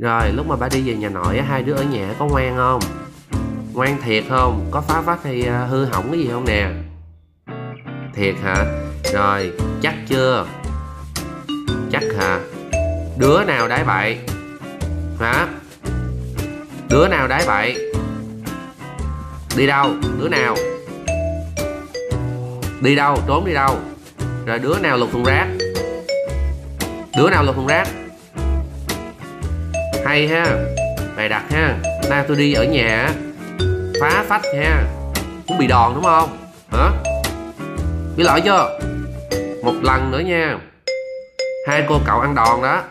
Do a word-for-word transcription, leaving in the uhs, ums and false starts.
Rồi lúc mà bà đi về nhà nội á, hai đứa ở nhà có ngoan không? Ngoan thiệt không? Có phá vách hay hư hỏng cái gì không nè? Thiệt hả? Rồi chắc chưa? Chắc hả? Đứa nào đái bậy? Hả? Đứa nào đái bậy? Đi đâu? Đứa nào? Đi đâu? Trốn đi đâu? Rồi đứa nào lục thùng rác? Đứa nào lục thùng rác? Hay ha, bày đặt ha. Nay tôi đi ở nhà phá phách ha, cũng bị đòn đúng không? Hả? Bị lỗi chưa? Một lần nữa nha, hai cô cậu ăn đòn đó.